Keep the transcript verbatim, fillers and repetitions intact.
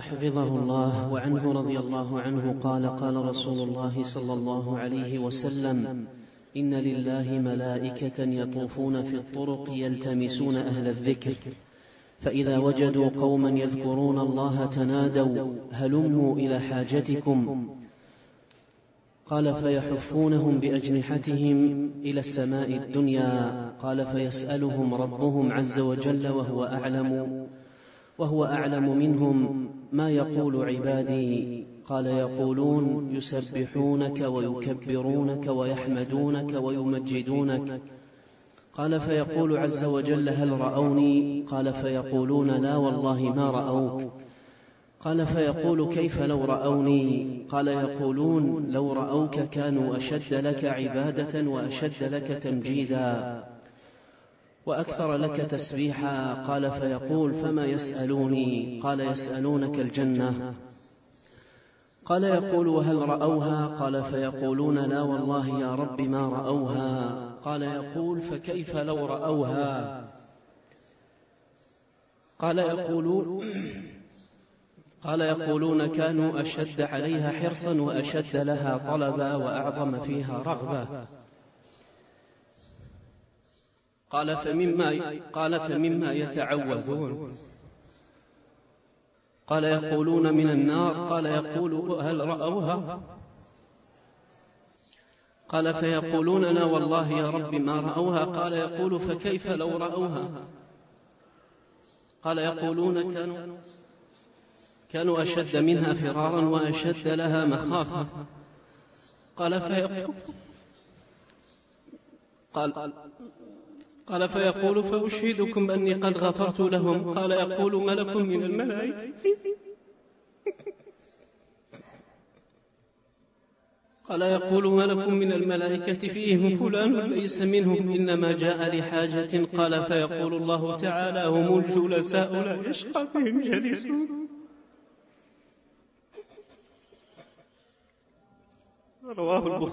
حفظه الله وعنه رضي الله عنه قال قال رسول الله صلى الله عليه وسلم: إن لله ملائكة يطوفون في الطرق يلتمسون أهل الذكر، فإذا وجدوا قوما يذكرون الله تنادوا: هلموا إلى حاجتكم. قال: فيحفونهم بأجنحتهم إلى السماء الدنيا. قال: فيسألهم ربهم عز وجل وهو أعلم وهو أعلم منهم: ما يقول عبادي؟ قال: يقولون يسبحونك ويكبرونك ويحمدونك ويمجدونك. قال: فيقول عز وجل: هل رأوني؟ قال: فيقولون: لا والله ما رأوك. قال: فيقول: كيف لو رأوني؟ قال: يقولون: لو رأوك كانوا أشد لك عبادة وأشد لك تمجيدا وأكثر لك تسبيحا. قال: فيقول: فما يسألوني؟ قال: يسألونك الجنة. قال: يقول: وهل رأوها؟ قال: فيقولون: لا والله يا رب ما رأوها. قال: يقول: فكيف لو رأوها؟ قال: يقولون قال يقولون كانوا أشد عليها حرصا وأشد لها طلبا وأعظم فيها رغبة. قال: فمما قال فمما يتعوذون؟ قال: يقولون: من النار. قال: يقول: هل رأوها؟ قال: فيقولون: لا والله يا رب ما رأوها. قال: يقول: فكيف لو رأوها؟ قال: يقولون: كانوا كانوا أشد منها فرارا وأشد لها مخافة. قال: فيقول قال قال فيقول: فأشهدكم أني قد غفرت لهم. قال: يقول: ملك من الملائكة. قال: يقول: ملك من الملائكة فيهم فلان وليس منهم، إنما جاء لحاجة. قال: فيقول الله تعالى: هم الجلساء لا يشقى بهم جليس. رواه البخاري.